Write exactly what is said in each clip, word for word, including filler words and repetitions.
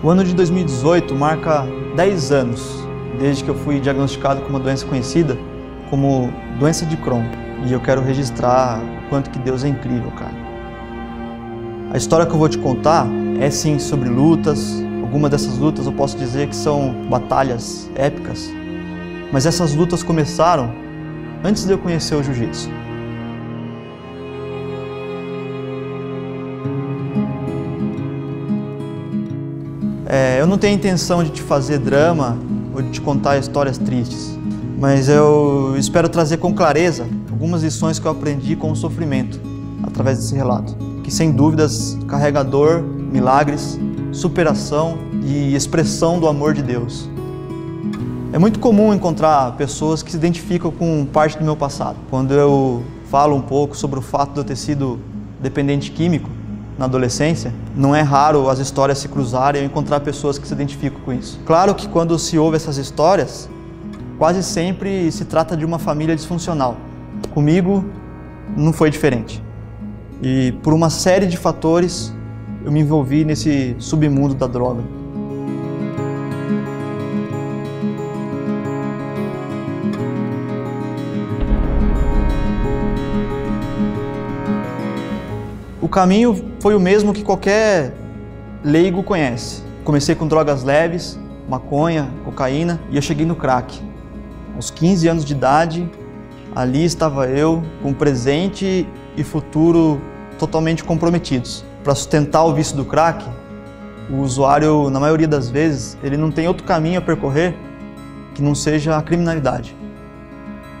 O ano de dois mil e dezoito marca dez anos desde que eu fui diagnosticado com uma doença conhecida como doença de Crohn. E eu quero registrar o quanto que Deus é incrível, cara. A história que eu vou te contar é sim sobre lutas. Algumas dessas lutas eu posso dizer que são batalhas épicas. Mas essas lutas começaram antes de eu conhecer o Jiu-Jitsu. É, eu não tenho a intenção de te fazer drama ou de te contar histórias tristes, mas eu espero trazer com clareza algumas lições que eu aprendi com o sofrimento através desse relato, que sem dúvidas carrega dor, milagres, superação e expressão do amor de Deus. É muito comum encontrar pessoas que se identificam com parte do meu passado. Quando eu falo um pouco sobre o fato de eu ter sido dependente químico na adolescência, não é raro as histórias se cruzarem e eu encontrar pessoas que se identificam com isso. Claro que quando se ouve essas histórias, quase sempre se trata de uma família disfuncional. Comigo não foi diferente. E por uma série de fatores, eu me envolvi nesse submundo da droga. O caminho foi o mesmo que qualquer leigo conhece. Comecei com drogas leves, maconha, cocaína, e eu cheguei no crack. Aos quinze anos de idade, ali estava eu, com presente e futuro totalmente comprometidos. Para sustentar o vício do crack, o usuário, na maioria das vezes, ele não tem outro caminho a percorrer que não seja a criminalidade.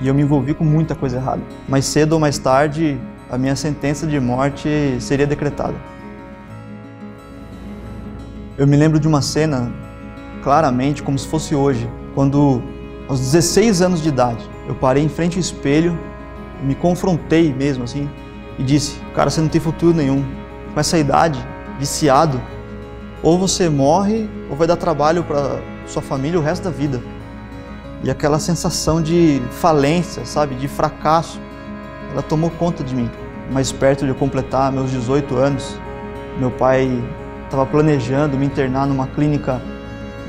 E eu me envolvi com muita coisa errada. Mais cedo ou mais tarde, a minha sentença de morte seria decretada. Eu me lembro de uma cena, claramente, como se fosse hoje, quando, aos dezesseis anos de idade, eu parei em frente ao espelho, me confrontei mesmo assim, e disse, cara, você não tem futuro nenhum. Com essa idade, viciado, ou você morre, ou vai dar trabalho para sua família o resto da vida. E aquela sensação de falência, sabe, de fracasso, ela tomou conta de mim. Mas perto de eu completar meus dezoito anos, meu pai estava planejando me internar numa clínica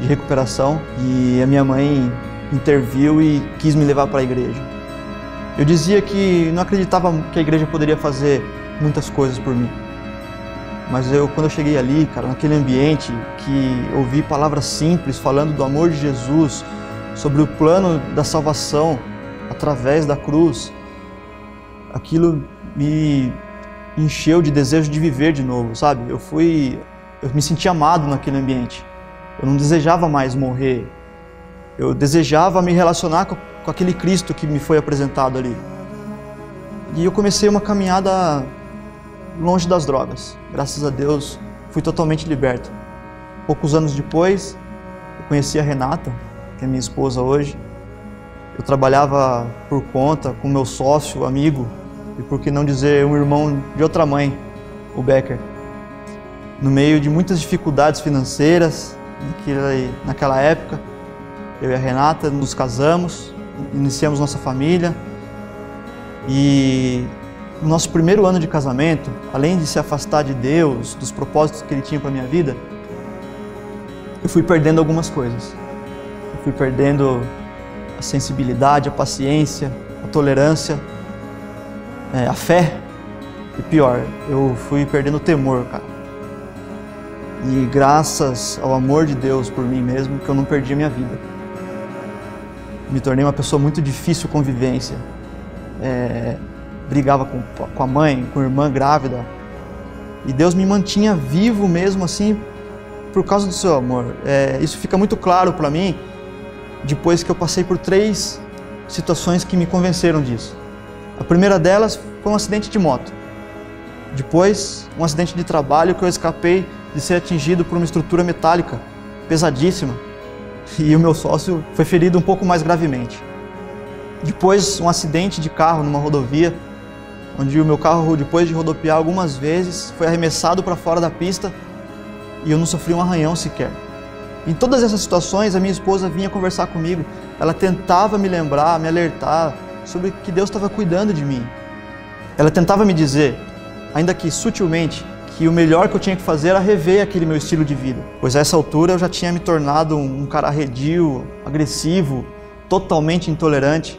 de recuperação e a minha mãe interviu e quis me levar para a igreja. Eu dizia que não acreditava que a igreja poderia fazer muitas coisas por mim. Mas eu, quando eu cheguei ali, cara, naquele ambiente que ouvi palavras simples falando do amor de Jesus, sobre o plano da salvação através da cruz, aquilo me encheu de desejo de viver de novo, sabe? Eu fui, eu me senti amado naquele ambiente. Eu não desejava mais morrer. Eu desejava me relacionar com, com aquele Cristo que me foi apresentado ali. E eu comecei uma caminhada longe das drogas. Graças a Deus, fui totalmente liberto. Poucos anos depois, eu conheci a Renata, que é minha esposa hoje. Eu trabalhava por conta com meu sócio, amigo, e por que não dizer um irmão de outra mãe, o Becker. No meio de muitas dificuldades financeiras, naquela época, eu e a Renata nos casamos, iniciamos nossa família. E no nosso primeiro ano de casamento, além de se afastar de Deus, dos propósitos que Ele tinha para a minha vida, eu fui perdendo algumas coisas. Eu fui perdendo a sensibilidade, a paciência, a tolerância, é, a fé. E pior, eu fui perdendo o temor, cara. E graças ao amor de Deus por mim mesmo, que eu não perdi a minha vida. Me tornei uma pessoa muito difícil de convivência. É, brigava com, com a mãe, com a irmã grávida. E Deus me mantinha vivo mesmo assim, por causa do seu amor. É, isso fica muito claro para mim, depois que eu passei por três situações que me convenceram disso. A primeira delas foi um acidente de moto. Depois, um acidente de trabalho que eu escapei de ser atingido por uma estrutura metálica pesadíssima. E o meu sócio foi ferido um pouco mais gravemente. Depois, um acidente de carro numa rodovia, onde o meu carro, depois de rodopiar algumas vezes, foi arremessado para fora da pista e eu não sofri um arranhão sequer. Em todas essas situações, a minha esposa vinha conversar comigo. Ela tentava me lembrar, me alertar sobre que Deus estava cuidando de mim. Ela tentava me dizer, ainda que sutilmente, que o melhor que eu tinha que fazer era rever aquele meu estilo de vida, pois a essa altura eu já tinha me tornado um cara arredio, agressivo, totalmente intolerante.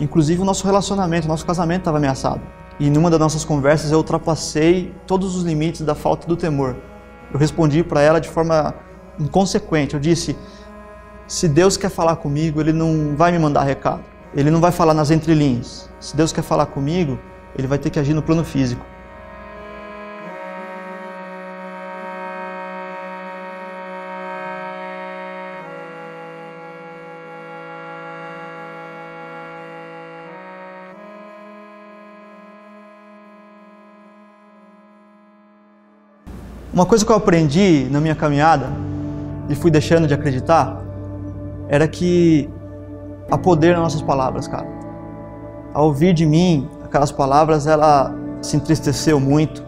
Inclusive o nosso relacionamento, o nosso casamento estava ameaçado. E numa das nossas conversas eu ultrapassei todos os limites da falta do temor. Eu respondi para ela de forma inconsequente, eu disse: se Deus quer falar comigo, Ele não vai me mandar recado, Ele não vai falar nas entrelinhas. Se Deus quer falar comigo, Ele vai ter que agir no plano físico. Uma coisa que eu aprendi na minha caminhada, e fui deixando de acreditar, era que há poder nas nossas palavras, cara. Ao ouvir de mim aquelas palavras, ela se entristeceu muito.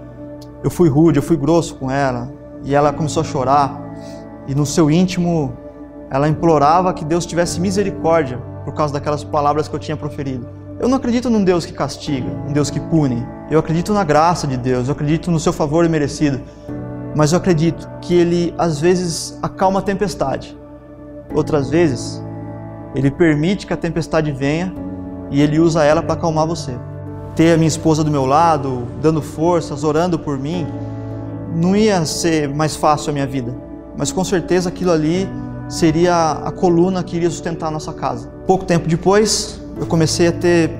Eu fui rude, eu fui grosso com ela, e ela começou a chorar. E no seu íntimo, ela implorava que Deus tivesse misericórdia por causa daquelas palavras que eu tinha proferido. Eu não acredito num Deus que castiga, um Deus que pune. Eu acredito na graça de Deus, eu acredito no seu favor merecido. Mas eu acredito que Ele, às vezes, acalma a tempestade. Outras vezes, Ele permite que a tempestade venha e Ele usa ela para acalmar você. Ter a minha esposa do meu lado, dando forças, orando por mim, não ia ser mais fácil a minha vida. Mas com certeza aquilo ali seria a coluna que iria sustentar a nossa casa. Pouco tempo depois, eu comecei a ter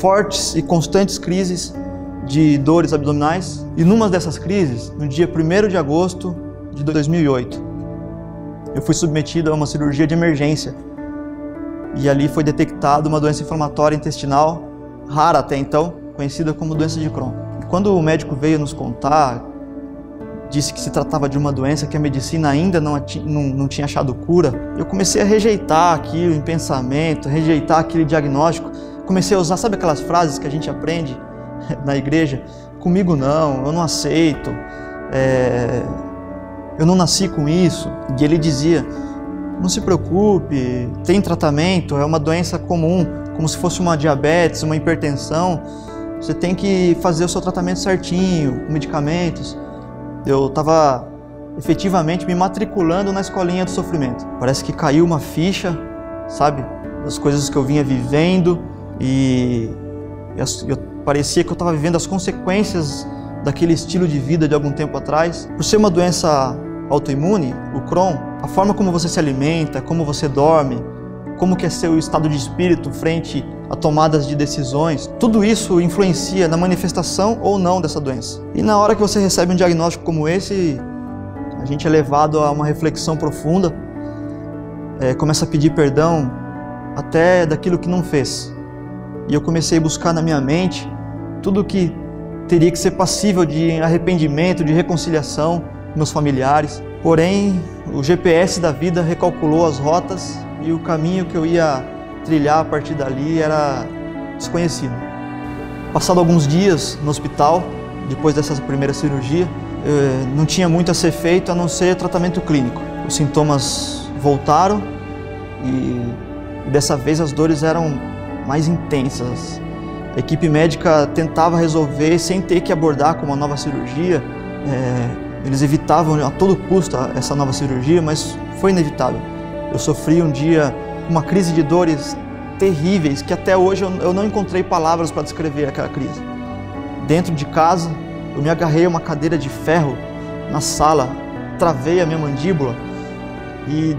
fortes e constantes crises de dores abdominais, e numa dessas crises, no dia primeiro de agosto de dois mil e oito, eu fui submetido a uma cirurgia de emergência, e ali foi detectada uma doença inflamatória intestinal, rara até então, conhecida como doença de Crohn. E quando o médico veio nos contar, disse que se tratava de uma doença que a medicina ainda não, não, não tinha achado cura, eu comecei a rejeitar aquilo em pensamento, rejeitar aquele diagnóstico, comecei a usar, sabe aquelas frases que a gente aprende na igreja? Comigo não, eu não aceito, é... eu não nasci com isso. E ele dizia: não se preocupe, tem tratamento, é uma doença comum, como se fosse uma diabetes, uma hipertensão, você tem que fazer o seu tratamento certinho, com medicamentos. Eu estava efetivamente me matriculando na escolinha do sofrimento. Parece que caiu uma ficha, sabe, das coisas que eu vinha vivendo, e eu parecia que eu estava vivendo as consequências daquele estilo de vida de algum tempo atrás. Por ser uma doença autoimune, o Crohn, a forma como você se alimenta, como você dorme, como que é seu estado de espírito frente a tomadas de decisões, tudo isso influencia na manifestação ou não dessa doença. E na hora que você recebe um diagnóstico como esse, a gente é levado a uma reflexão profunda, é, começa a pedir perdão até daquilo que não fez. E eu comecei a buscar na minha mente tudo que teria que ser passível de arrependimento, de reconciliação, meus familiares. Porém, o G P S da vida recalculou as rotas e o caminho que eu ia trilhar a partir dali era desconhecido. Passado alguns dias no hospital, depois dessa primeira cirurgia, não tinha muito a ser feito a não ser tratamento clínico. Os sintomas voltaram e dessa vez as dores eram mais intensas. A equipe médica tentava resolver sem ter que abordar com uma nova cirurgia. É, eles evitavam a todo custo essa nova cirurgia, mas foi inevitável. Eu sofri um dia uma crise de dores terríveis que até hoje eu, eu não encontrei palavras para descrever aquela crise. Dentro de casa, eu me agarrei a uma cadeira de ferro na sala, travei a minha mandíbula e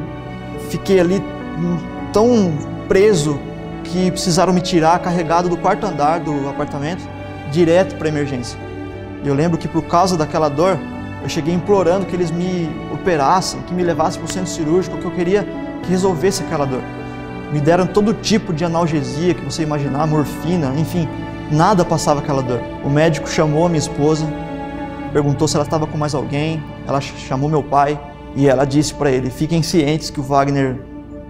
fiquei ali tão preso que precisaram me tirar carregado do quarto andar do apartamento direto para a emergência. Eu lembro que por causa daquela dor, eu cheguei implorando que eles me operassem, que me levassem para o centro cirúrgico, que eu queria que resolvesse aquela dor. Me deram todo tipo de analgesia que você imaginar, morfina, enfim, nada passava aquela dor. O médico chamou a minha esposa, perguntou se ela estava com mais alguém, ela chamou meu pai e ela disse para ele: fiquem cientes que o Wagner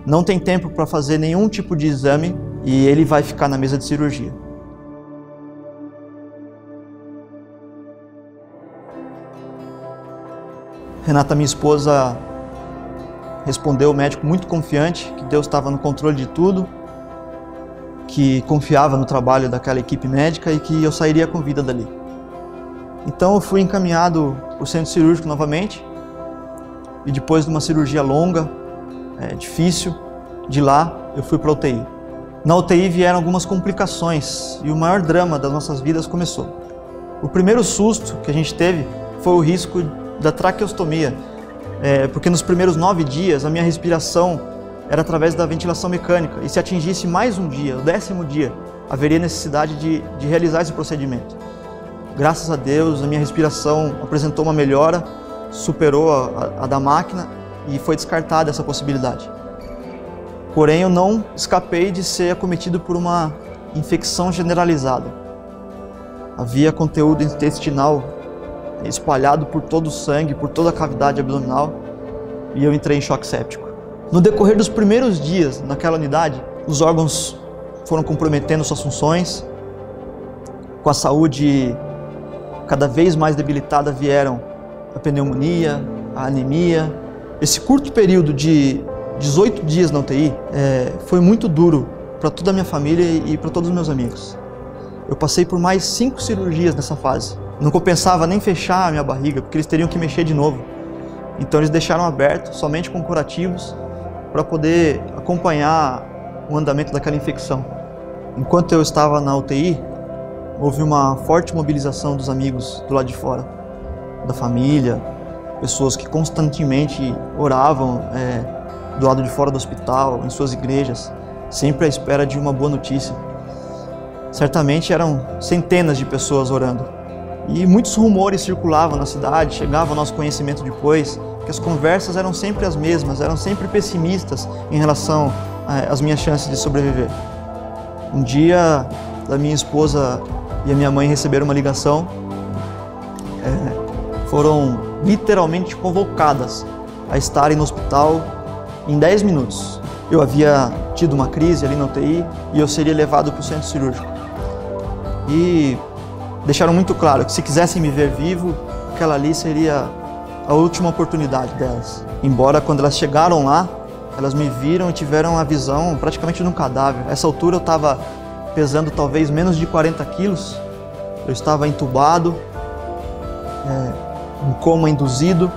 não tem tempo para fazer nenhum tipo de exame e ele vai ficar na mesa de cirurgia. Renata, minha esposa, respondeu ao médico muito confiante, que Deus estava no controle de tudo, que confiava no trabalho daquela equipe médica e que eu sairia com vida dali. Então eu fui encaminhado para o centro cirúrgico novamente, e depois de uma cirurgia longa, é, difícil, de lá eu fui para a U T I. Na U T I vieram algumas complicações e o maior drama das nossas vidas começou. O primeiro susto que a gente teve foi o risco da traqueostomia, é, porque nos primeiros nove dias a minha respiração era através da ventilação mecânica e se atingisse mais um dia, o décimo dia, haveria necessidade de, de realizar esse procedimento. Graças a Deus, a minha respiração apresentou uma melhora, superou a, a, a da máquina e foi descartada essa possibilidade. Porém, eu não escapei de ser acometido por uma infecção generalizada. Havia conteúdo intestinal espalhado por todo o sangue, por toda a cavidade abdominal, e eu entrei em choque séptico. No decorrer dos primeiros dias naquela unidade, os órgãos foram comprometendo suas funções, com a saúde cada vez mais debilitada vieram a pneumonia, a anemia. Esse curto período de dezoito dias na U T I é, foi muito duro para toda a minha família e para todos os meus amigos. Eu passei por mais cinco cirurgias nessa fase. Não compensava nem fechar a minha barriga, porque eles teriam que mexer de novo. Então eles deixaram aberto, somente com curativos, para poder acompanhar o andamento daquela infecção. Enquanto eu estava na U T I, houve uma forte mobilização dos amigos do lado de fora, da família, pessoas que constantemente oravam, é, do lado de fora do hospital, em suas igrejas, sempre à espera de uma boa notícia. Certamente eram centenas de pessoas orando. E muitos rumores circulavam na cidade, chegavam ao nosso conhecimento depois, que as conversas eram sempre as mesmas, eram sempre pessimistas em relação às minhas chances de sobreviver. Um dia, a minha esposa e a minha mãe receberam uma ligação, é, foram literalmente convocadas a estarem no hospital em dez minutos. Eu havia tido uma crise ali na U T I e eu seria levado para o centro cirúrgico. E deixaram muito claro que se quisessem me ver vivo, aquela ali seria a última oportunidade delas. Embora quando elas chegaram lá, elas me viram e tiveram a visão praticamente de um cadáver. Nessa altura eu estava pesando talvez menos de quarenta quilos, eu estava entubado, é, em coma induzido,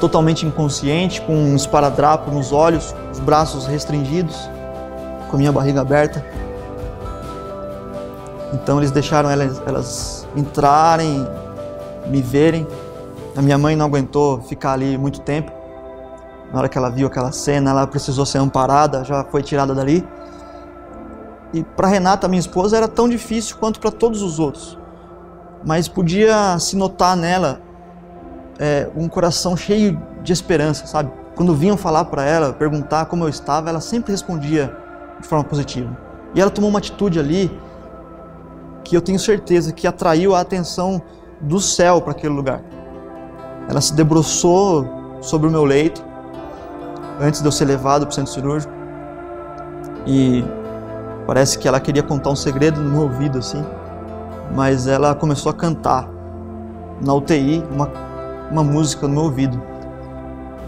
totalmente inconsciente, com um esparadrapo nos olhos, os braços restringidos, com a minha barriga aberta. Então eles deixaram elas, elas entrarem, me verem. A minha mãe não aguentou ficar ali muito tempo. Na hora que ela viu aquela cena, ela precisou ser amparada, já foi tirada dali. E para Renata, minha esposa, era tão difícil quanto para todos os outros. Mas podia se notar nela É, um coração cheio de esperança, sabe? Quando vinham falar para ela, perguntar como eu estava, ela sempre respondia de forma positiva. E ela tomou uma atitude ali que eu tenho certeza que atraiu a atenção do céu para aquele lugar. Ela se debruçou sobre o meu leito, antes de eu ser levado para o centro cirúrgico, e parece que ela queria contar um segredo no meu ouvido, assim, mas ela começou a cantar na U T I, uma uma música no meu ouvido.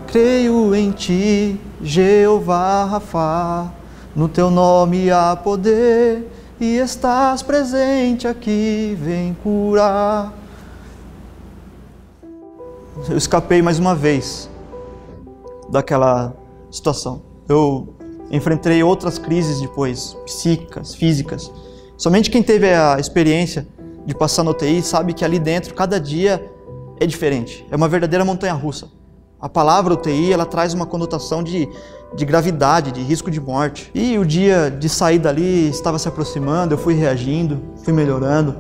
Creio em ti, Jeová Rafá, no teu nome há poder, e estás presente aqui, vem curar. Eu escapei mais uma vez daquela situação. Eu enfrentei outras crises depois, psíquicas, físicas. Somente quem teve a experiência de passar na U T I sabe que ali dentro, cada dia, é diferente, é uma verdadeira montanha-russa. A palavra U T I, ela traz uma conotação de, de gravidade, de risco de morte. E o dia de sair dali estava se aproximando, eu fui reagindo, fui melhorando,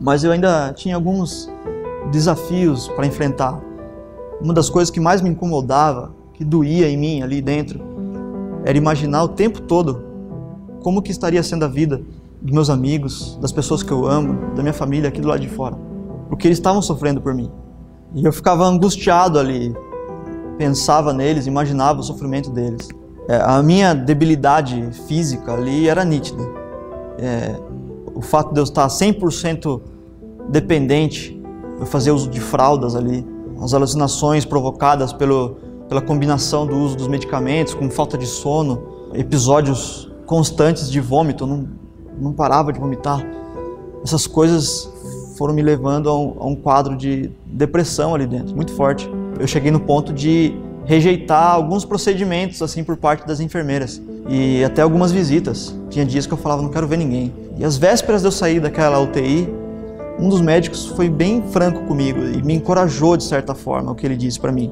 mas eu ainda tinha alguns desafios para enfrentar. Uma das coisas que mais me incomodava, que doía em mim ali dentro, era imaginar o tempo todo como que estaria sendo a vida dos meus amigos, das pessoas que eu amo, da minha família aqui do lado de fora, porque eles estavam sofrendo por mim. E eu ficava angustiado ali, pensava neles, imaginava o sofrimento deles. É, a minha debilidade física ali era nítida. É, o fato de eu estar cem por cento dependente, eu fazia uso de fraldas ali, as alucinações provocadas pelo, pela combinação do uso dos medicamentos, com falta de sono, episódios constantes de vômito, eu não, não parava de vomitar. Essas coisas foram me levando a um, a um quadro de depressão ali dentro, muito forte. Eu cheguei no ponto de rejeitar alguns procedimentos assim por parte das enfermeiras e até algumas visitas. Tinha dias que eu falava, não quero ver ninguém. E às vésperas de eu sair daquela U T I, um dos médicos foi bem franco comigo e me encorajou de certa forma o que ele disse para mim.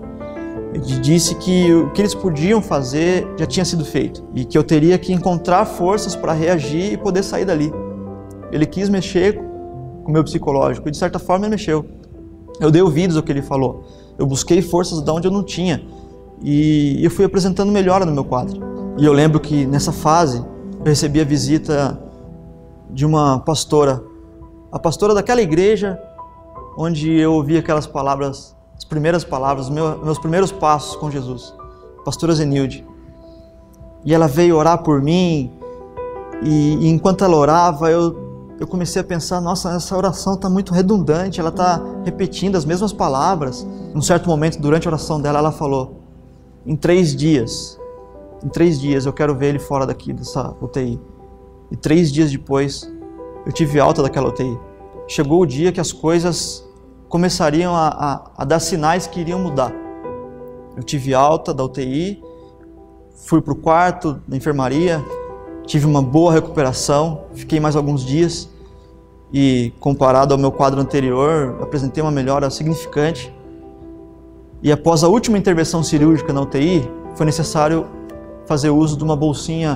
Ele disse que o que eles podiam fazer já tinha sido feito e que eu teria que encontrar forças para reagir e poder sair dali. Ele quis mexer com o meu psicológico e, de certa forma, ele mexeu. Eu dei ouvidos ao que ele falou. Eu busquei forças de onde eu não tinha e eu fui apresentando melhora no meu quadro. E eu lembro que, nessa fase, eu recebi a visita de uma pastora, a pastora daquela igreja onde eu ouvi aquelas palavras, as primeiras palavras, meus primeiros passos com Jesus, a pastora Zenilde. E ela veio orar por mim e, e enquanto ela orava, eu Eu comecei a pensar, nossa, essa oração está muito redundante, ela está repetindo as mesmas palavras. Em um certo momento, durante a oração dela, ela falou, em três dias, em três dias eu quero ver ele fora daqui, dessa U T I. E três dias depois, eu tive alta daquela U T I. Chegou o dia que as coisas começariam a, a, a dar sinais que iriam mudar. Eu tive alta da U T I, fui para o quarto da enfermaria, tive uma boa recuperação, fiquei mais alguns dias e, comparado ao meu quadro anterior, apresentei uma melhora significante. E após a última intervenção cirúrgica na U T I, foi necessário fazer uso de uma bolsinha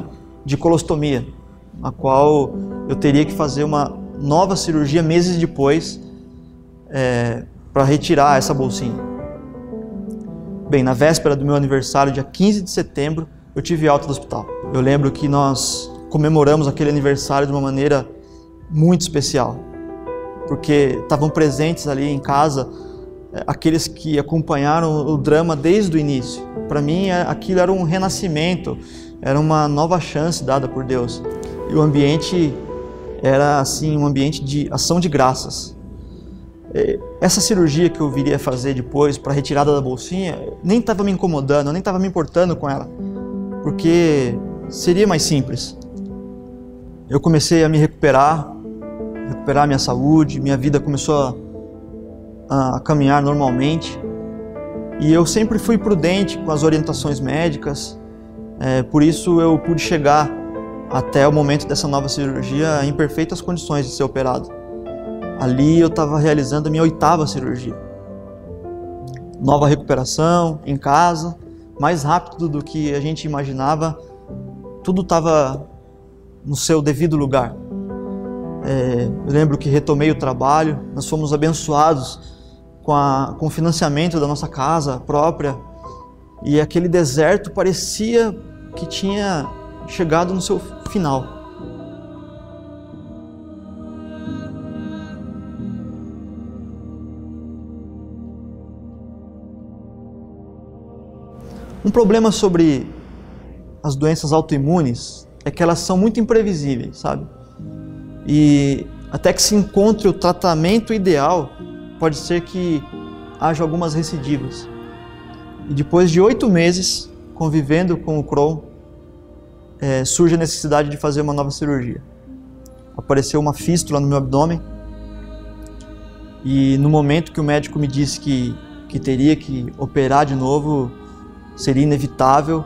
de colostomia, a qual eu teria que fazer uma nova cirurgia meses depois é, para retirar essa bolsinha. Bem, na véspera do meu aniversário, dia quinze de setembro, eu tive alta do hospital. Eu lembro que nós comemoramos aquele aniversário de uma maneira muito especial, porque estavam presentes ali em casa aqueles que acompanharam o drama desde o início. Para mim, aquilo era um renascimento, era uma nova chance dada por Deus. E o ambiente era assim, um ambiente de ação de graças. Essa cirurgia que eu viria fazer depois para a retirada da bolsinha, nem estava me incomodando, eu nem estava me importando com ela, porque seria mais simples. Eu comecei a me recuperar, recuperar minha saúde, minha vida começou a, a caminhar normalmente. E eu sempre fui prudente com as orientações médicas, é, por isso eu pude chegar até o momento dessa nova cirurgia em perfeitas condições de ser operado. Ali eu estava realizando a minha oitava cirurgia. Nova recuperação, em casa, mais rápido do que a gente imaginava, tudo estava no seu devido lugar. É, eu lembro que retomei o trabalho, nós fomos abençoados com, a, com o financiamento da nossa casa própria e aquele deserto parecia que tinha chegado no seu final. Um problema sobre as doenças autoimunes é que elas são muito imprevisíveis, sabe? E até que se encontre o tratamento ideal, pode ser que haja algumas recidivas. E depois de oito meses convivendo com o Crohn, é, surge a necessidade de fazer uma nova cirurgia. Apareceu uma fístula no meu abdômen e no momento que o médico me disse que, que teria que operar de novo, seria inevitável,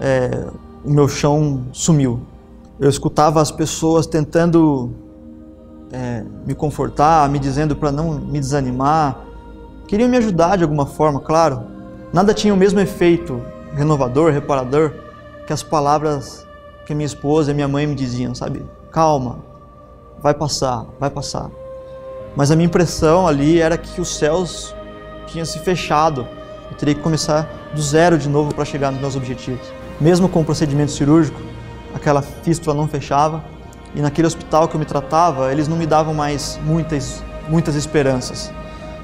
é, o meu chão sumiu. Eu escutava as pessoas tentando é, me confortar, me dizendo para não me desanimar. Queriam me ajudar de alguma forma, claro. Nada tinha o mesmo efeito renovador, reparador, que as palavras que minha esposa e minha mãe me diziam, sabe? Calma, vai passar, vai passar. Mas a minha impressão ali era que os céus tinham se fechado. Eu teria que começar do zero de novo para chegar nos meus objetivos. Mesmo com o procedimento cirúrgico, aquela fístula não fechava e naquele hospital que eu me tratava, eles não me davam mais muitas, muitas esperanças.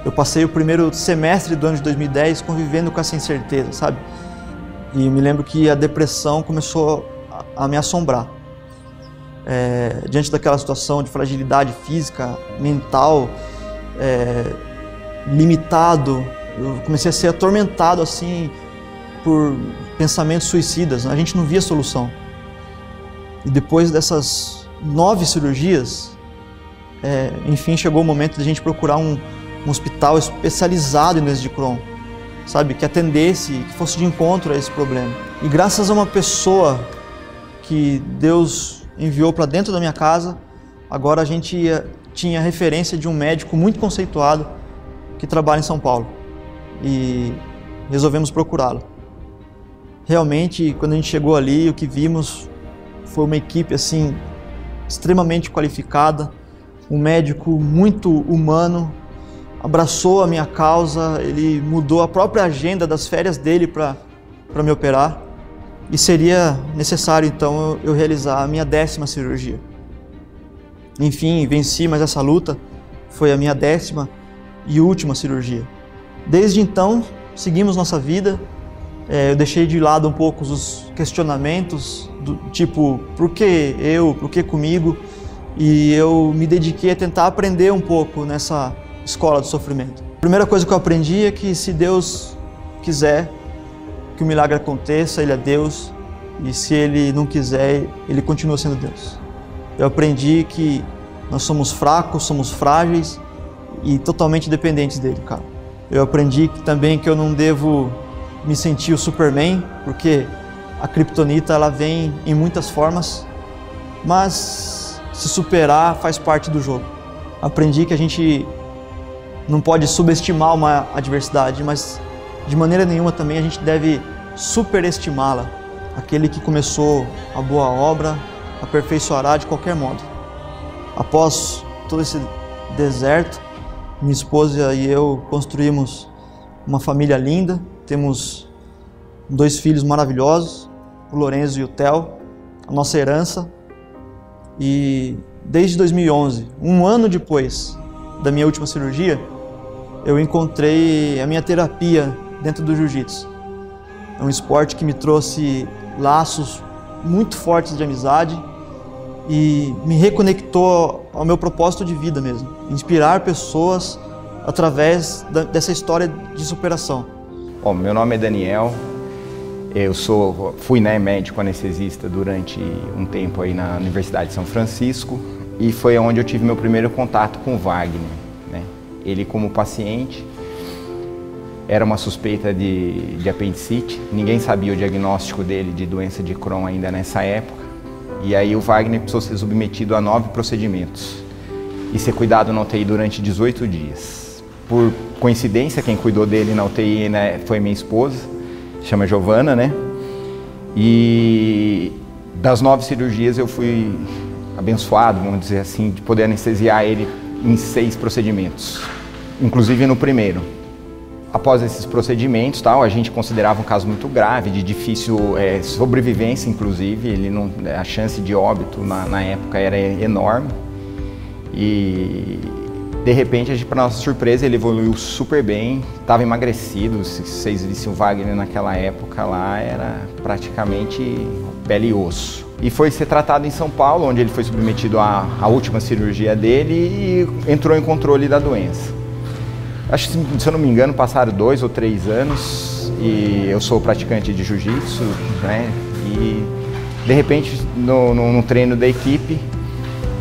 Eu passei o primeiro semestre do ano de dois mil e dez convivendo com essa incerteza, sabe? E eu me lembro que a depressão começou a me assombrar. É, diante daquela situação de fragilidade física, mental, é, limitado, eu comecei a ser atormentado assim por pensamentos suicidas, a gente não via solução. E depois dessas nove cirurgias, É, enfim, chegou o momento de a gente procurar um, um hospital especializado em doença de Crohn, sabe, que atendesse, que fosse de encontro a esse problema. E graças a uma pessoa que Deus enviou para dentro da minha casa, agora a gente ia, tinha referência de um médico muito conceituado que trabalha em São Paulo. E resolvemos procurá-lo. Realmente, quando a gente chegou ali, o que vimos foi uma equipe assim extremamente qualificada, um médico muito humano, abraçou a minha causa, ele mudou a própria agenda das férias dele para para me operar, e seria necessário então eu, eu realizar a minha décima cirurgia. Enfim, venci, mas essa luta foi a minha décima e última cirurgia. Desde então, seguimos nossa vida. É, eu deixei de lado um pouco os questionamentos do tipo, por que eu, por que comigo? E eu me dediquei a tentar aprender um pouco nessa escola do sofrimento. A primeira coisa que eu aprendi é que se Deus quiser que o milagre aconteça, Ele é Deus, e se Ele não quiser, Ele continua sendo Deus. Eu aprendi que nós somos fracos, somos frágeis e totalmente dependentes dEle, cara. Eu aprendi também que eu não devo me sentir o Superman, porque a Kryptonita ela vem em muitas formas, mas se superar faz parte do jogo. Aprendi que a gente não pode subestimar uma adversidade, mas de maneira nenhuma também a gente deve superestimá-la. Aquele que começou a boa obra aperfeiçoará de qualquer modo. Após todo esse deserto, minha esposa e eu construímos uma família linda. Temos dois filhos maravilhosos, o Lorenzo e o Théo, a nossa herança. E desde dois mil e onze, um ano depois da minha última cirurgia, eu encontrei a minha terapia dentro do Jiu-Jitsu. É um esporte que me trouxe laços muito fortes de amizade e me reconectou ao meu propósito de vida mesmo, inspirar pessoas através da, dessa história de superação. Bom, meu nome é Daniel, eu sou, fui né, médico anestesista durante um tempo aí na Universidade de São Francisco, e foi onde eu tive meu primeiro contato com o Wagner, né? Ele como paciente era uma suspeita de, de apendicite, ninguém sabia o diagnóstico dele de doença de Crohn ainda nessa época, e aí o Wagner precisou ser submetido a nove procedimentos e ser cuidado na U T I durante dezoito dias. Por coincidência, quem cuidou dele na U T I, né, foi minha esposa, chama Giovanna, né? E das nove cirurgias eu fui abençoado, vamos dizer assim, de poder anestesiar ele em seis procedimentos, inclusive no primeiro. Após esses procedimentos, tal, a gente considerava um caso muito grave, de difícil é, sobrevivência, inclusive. Ele não, a chance de óbito na, na época era enorme. E de repente, para nossa surpresa, ele evoluiu super bem, estava emagrecido. Se vocês vissem o Wagner naquela época lá, era praticamente pele e osso. E foi ser tratado em São Paulo, onde ele foi submetido à, à última cirurgia dele e entrou em controle da doença. Acho que, se eu não me engano, passaram dois ou três anos e eu sou praticante de Jiu-Jitsu, né? E de repente, no, no, no treino da equipe,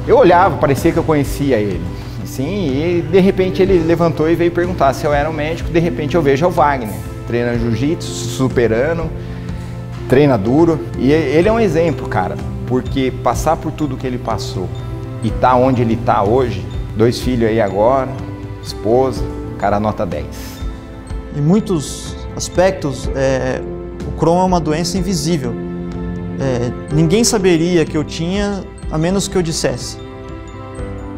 eu olhava, parecia que eu conhecia ele. Sim, e de repente ele levantou e veio perguntar se eu era um médico. De repente eu vejo o Wagner, treina Jiu-Jitsu, superando, treina duro. E ele é um exemplo, cara, porque passar por tudo que ele passou e tá onde ele tá hoje, dois filhos aí agora, esposa, cara nota dez. Em muitos aspectos, é, o Crohn é uma doença invisível. É, ninguém saberia que eu tinha, a menos que eu dissesse.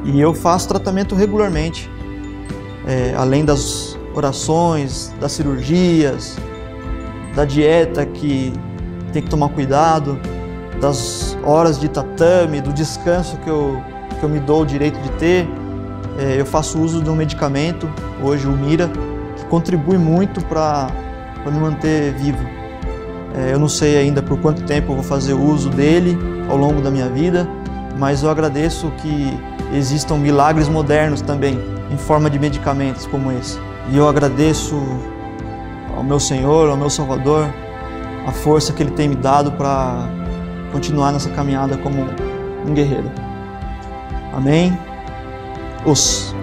E eu faço tratamento regularmente, é, além das orações, das cirurgias, da dieta que tem que tomar cuidado, das horas de tatame, do descanso que eu, que eu me dou o direito de ter. É, eu faço uso de um medicamento, hoje o Mira, que contribui muito para me manter vivo. É, eu não sei ainda por quanto tempo eu vou fazer uso dele ao longo da minha vida, mas eu agradeço que existam milagres modernos também, em forma de medicamentos como esse. E eu agradeço ao meu Senhor, ao meu Salvador, a força que Ele tem me dado para continuar nessa caminhada como um guerreiro. Amém? Os